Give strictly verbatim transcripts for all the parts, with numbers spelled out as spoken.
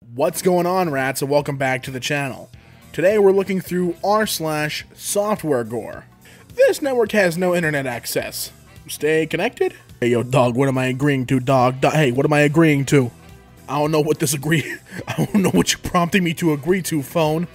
What's going on, rats, and welcome back to the channel. Today we're looking through r slash software gore. This network has no internet access. Stay connected? Hey, yo, dog, what am I agreeing to, dog? Do hey, what am I agreeing to? I don't know what this agree- I don't know what you're prompting me to agree to, phone.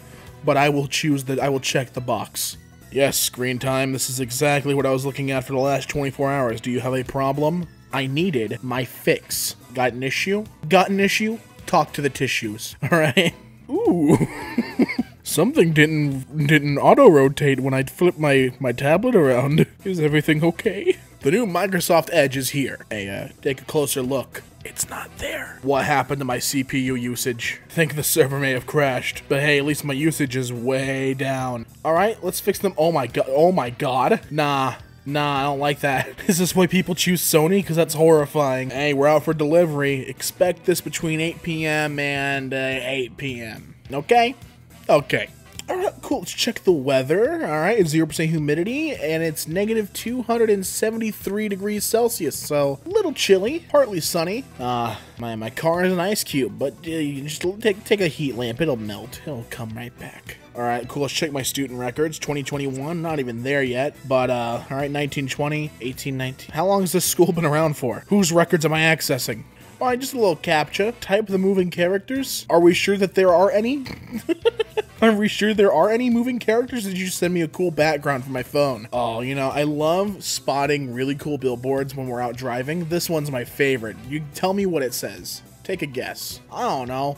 But I will choose the- I will check the box. Yes, screen time, this is exactly what I was looking at for the last twenty-four hours. Do you have a problem? I needed my fix. Got an issue? Got an issue? Talk to the tissues, all right? Ooh, something didn't didn't auto-rotate when I flipped my, my tablet around. Is everything okay? The new Microsoft Edge is here. Hey, uh, take a closer look. It's not there. What happened to my C P U usage? I think the server may have crashed, but hey, at least my usage is way down. All right, let's fix them. Oh my god, oh my god. Nah, nah, I don't like that. Is this why people choose Sony? Because that's horrifying. Hey, we're out for delivery. Expect this between eight p m and uh, eight p m Okay? Okay. All right, cool. Let's check the weather. All right, it's zero percent humidity, and it's negative two hundred seventy-three degrees Celsius, so a little chilly, partly sunny. Ah, uh, my, my car is an ice cube, but uh, you just take, take a heat lamp. It'll melt. It'll come right back. All right, cool. Let's check my student records. twenty twenty-one, not even there yet, but uh, all right, nineteen twenty, eighteen nineteen. How long has this school been around for? Whose records am I accessing? All right, just a little captcha. Type the moving characters. Are we sure that there are any? Are we sure there are any moving characters? Did you send me a cool background for my phone? Oh, you know, I love spotting really cool billboards when we're out driving. This one's my favorite. You tell me what it says. Take a guess. I don't know.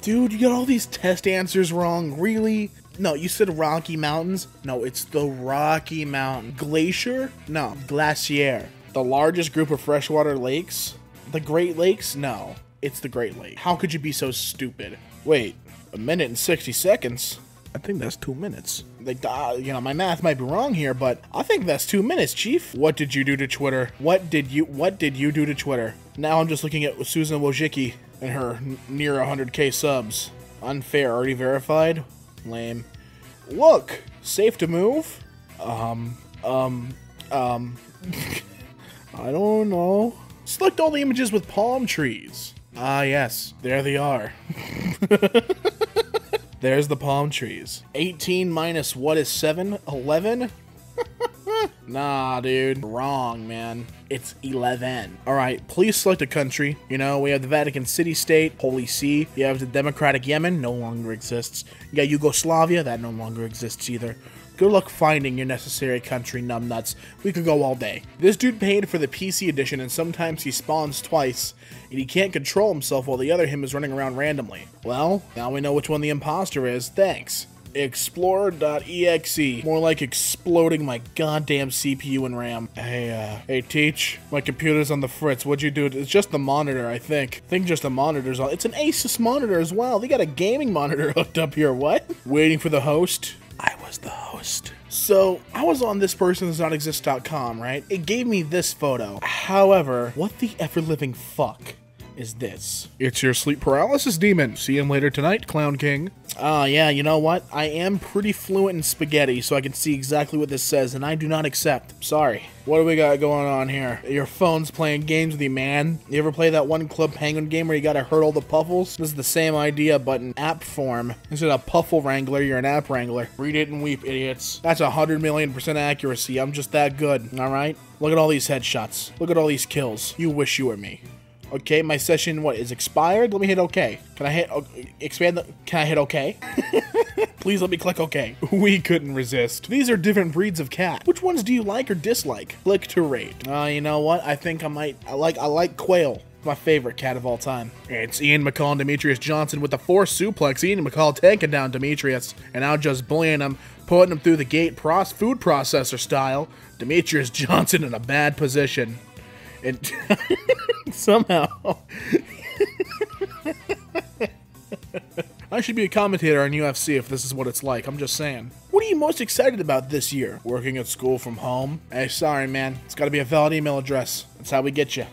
Dude, you got all these test answers wrong. Really? No, you said Rocky Mountains. No, it's the Rocky Mountain. Glacier? No, glacier. The largest group of freshwater lakes? The Great Lakes? No, it's the Great Lake. How could you be so stupid? Wait. A minute and sixty seconds. I think that's two minutes. Like, uh, you know, my math might be wrong here, but I think that's two minutes, Chief. What did you do to Twitter? What did you, what did you do to Twitter? Now I'm just looking at Susan Wojcicki and her near one hundred K subs. Unfair, already verified? Lame. Look, safe to move? Um, um, um, I don't know. Select all the images with palm trees. Ah, yes, there they are. There's the palm trees. eighteen minus what is seven? eleven? Nah, dude. Wrong, man. It's eleven. All right, please select a country. You know, we have the Vatican City State, Holy See. You have the Democratic Yemen, no longer exists. You got Yugoslavia, that no longer exists either. Good luck finding your necessary country, numbnuts. We could go all day. This dude paid for the P C edition, and sometimes he spawns twice, and he can't control himself while the other him is running around randomly. Well, now we know which one the imposter is. Thanks. Explorer dot E X E. More like exploding my goddamn C P U and RAM. Hey, uh, hey, Teach. My computer's on the fritz. What'd you do? It's just the monitor, I think. I think just the monitor's on. It's an Asus monitor as well. They got a gaming monitor hooked up here. What? Waiting for the host? I was the host. So, I was on this person does not exist dot com, right? It gave me this photo. However, what the ever-living fuck is this? It's your sleep paralysis demon. See him later tonight, Clown King. Ah, uh, yeah, you know what? I am pretty fluent in spaghetti, so I can see exactly what this says, and I do not accept. Sorry. What do we got going on here? Your phone's playing games with you, man. You ever play that one Club Penguin game where you gotta hurt all the puffles? This is the same idea, but in app form. Instead of a puffle wrangler, you're an app wrangler. Read it and weep, idiots. That's one hundred million percent accuracy. I'm just that good, alright? Look at all these headshots. Look at all these kills. You wish you were me. Okay, my session, what, is expired? Let me hit okay. Can I hit, uh, expand the, can I hit okay? Please let me click okay. We couldn't resist. These are different breeds of cat. Which ones do you like or dislike? Click to rate. Uh, you know what? I think I might, I like, I like quail. My favorite cat of all time. It's Ian McCall and Demetrius Johnson with the force suplex. Ian McCall taking down Demetrius, and now just bullying him, putting him through the gate, pros food processor style. Demetrius Johnson in a bad position. And somehow, I should be a commentator on U F C if this is what it's like, I'm just saying. What are you most excited about this year? Working at school from home? Hey, sorry man, it's gotta be a valid email address. That's how we get you.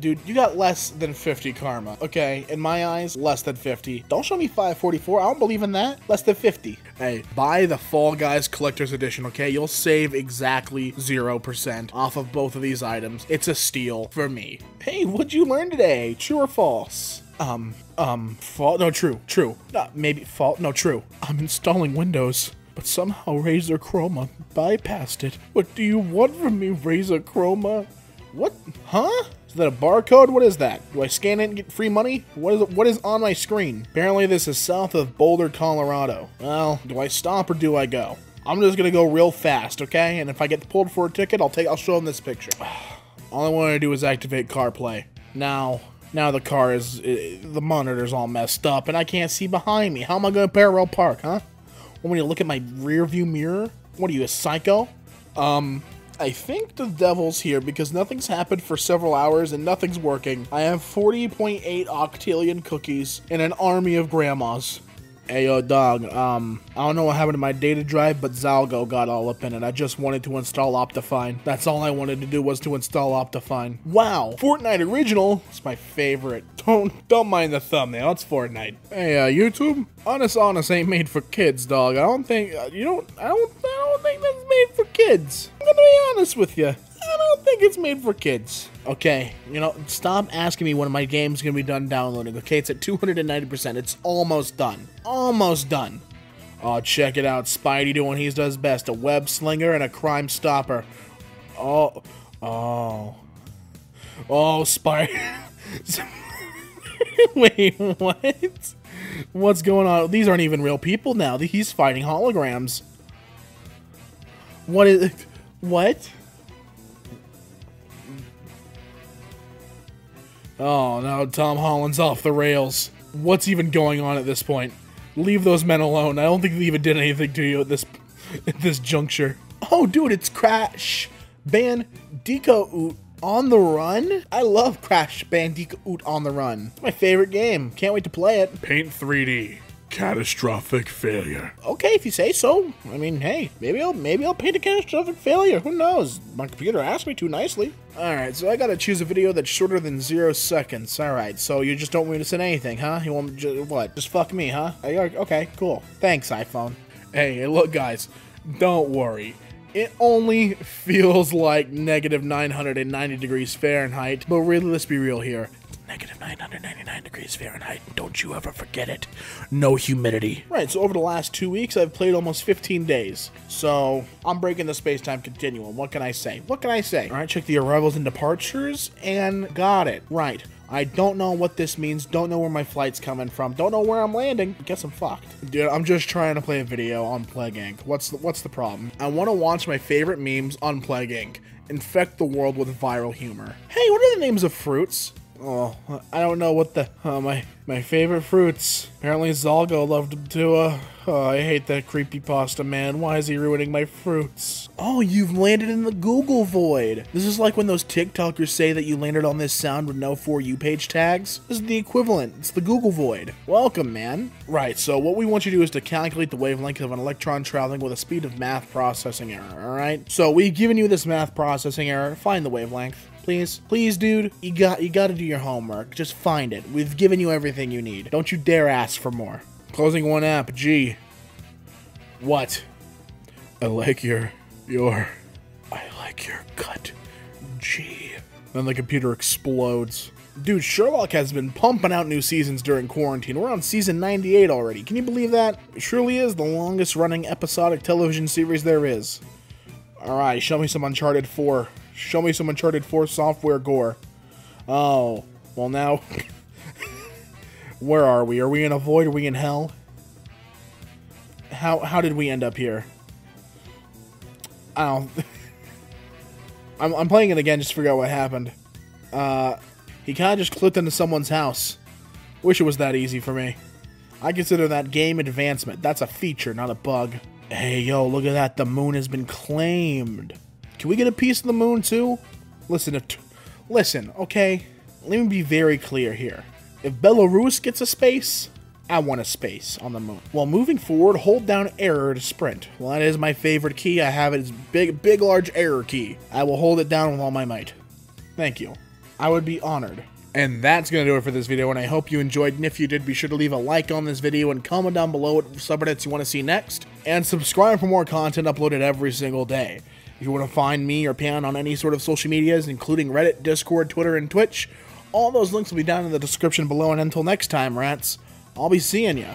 Dude, you got less than fifty karma. Okay, in my eyes, less than fifty. Don't show me five forty-four, I don't believe in that. Less than fifty. Hey, buy the Fall Guys Collector's Edition, okay? You'll save exactly zero percent off of both of these items. It's a steal for me. Hey, what'd you learn today? True or false? Um, um, fall, no, true, true. Uh, maybe, fall, no, true. I'm installing Windows, but somehow Razer Chroma bypassed it. What do you want from me, Razer Chroma? What? Huh? Is that a barcode? What is that? Do I scan it and get free money? What is it? What is on my screen? Apparently this is south of Boulder, Colorado. Well, do I stop or do I go? I'm just gonna go real fast, okay? And if I get pulled for a ticket, I'll take, I'll show them this picture. All I wanted to do was activate CarPlay. Now, now the car is, it, the monitor's all messed up and I can't see behind me. How am I gonna parallel park, huh? When you look at my rear view mirror? What are you, a psycho? Um, I think the devil's here because nothing's happened for several hours and nothing's working. I have forty point eight octillion cookies and an army of grandmas. Hey, yo, dog, um, I don't know what happened to my data drive, but Zalgo got all up in it. I just wanted to install Optifine. That's all I wanted to do was to install Optifine. Wow, Fortnite Original. It's my favorite. Don't, don't mind the thumbnail, it's Fortnite. Hey, uh, YouTube, Honest Honest ain't made for kids, dog. I don't think, uh, you don't, I don't, I don't think that's made for kids. I'm gonna be honest with you. I don't think it's made for kids. Okay, you know, stop asking me when my game's gonna be done downloading, okay? It's at two hundred ninety percent. It's almost done. Almost done. Oh, check it out. Spidey doing what he does best. A web slinger and a crime stopper. Oh. Oh. Oh, Spidey. Wait, what? What's going on? These aren't even real people now. He's fighting holograms. What is it? What? Oh, no, Tom Holland's off the rails. What's even going on at this point? Leave those men alone. I don't think they even did anything to you at this at this juncture. Oh, dude, it's Crash Bandicoot on the Run? I love Crash Bandicoot on the Run. It's my favorite game. Can't wait to play it. Paint three D. Catastrophic failure. Okay, if you say so. I mean, hey, maybe I'll maybe I'll paint a catastrophic failure. Who knows? My computer asked me to nicely. All right, so I gotta choose a video that's shorter than zero seconds. All right, so you just don't want me to send anything, huh? You want just, what? Just fuck me, huh? Okay, cool. Thanks, iPhone. Hey, look, guys, don't worry. It only feels like negative nine hundred ninety degrees Fahrenheit, but really, let's be real here. Negative nine hundred ninety-nine degrees Fahrenheit. Don't you ever forget it. No humidity. Right, so over the last two weeks, I've played almost fifteen days. So I'm breaking the space-time continuum. What can I say? What can I say? All right, check the arrivals and departures and got it. Right. I don't know what this means. Don't know where my flight's coming from. Don't know where I'm landing. I guess I'm fucked. Dude, I'm just trying to play a video on Plague Incorporated. What's the, what's the problem? I want to watch my favorite memes on Plague Incorporated. Infect the world with viral humor. Hey, what are the names of fruits? Oh, I don't know what the, uh, my, my favorite fruits. Apparently Zalgo loved them too. Uh, oh, I hate that creepypasta, man. Why is he ruining my fruits? Oh, you've landed in the Google void. This is like when those TikTokers say that you landed on this sound with no For You page tags. This is the equivalent. It's the Google void. Welcome, man. Right, so what we want you to do is to calculate the wavelength of an electron traveling with a speed of math processing error, all right? So we've given you this math processing error. Find the wavelength. Please, please, dude, you got, you got to do your homework. Just find it. We've given you everything you need. Don't you dare ask for more. Closing one app. Gee. What? I like your, your, I like your cut. Gee. Then the computer explodes. Dude, Sherlock has been pumping out new seasons during quarantine. We're on season ninety-eight already. Can you believe that? It surely is the longest running episodic television series there is. All right, show me some Uncharted four. Show me some Uncharted four software gore. Oh, well now. Where are we? Are we in a void? Are we in hell? How how did we end up here? I don't. I'm, I'm playing it again just to figure out what happened. Uh, he kind of just clipped into someone's house. Wish it was that easy for me. I consider that game advancement. That's a feature, not a bug. Hey, yo, look at that. The moon has been claimed. Can we get a piece of the moon too? Listen, if t listen, okay? Let me be very clear here. If Belarus gets a space, I want a space on the moon. While moving forward, hold down error to sprint. Well, that is my favorite key. I have it as big, big, large error key. I will hold it down with all my might. Thank you. I would be honored. And that's going to do it for this video, and I hope you enjoyed. And if you did, be sure to leave a like on this video and comment down below what subreddits you want to see next. And subscribe for more content uploaded every single day. If you want to find me or Pan on any sort of social medias, including Reddit, Discord, Twitter, and Twitch, All those links will be down in the description below, and until next time, rats, I'll be seeing ya.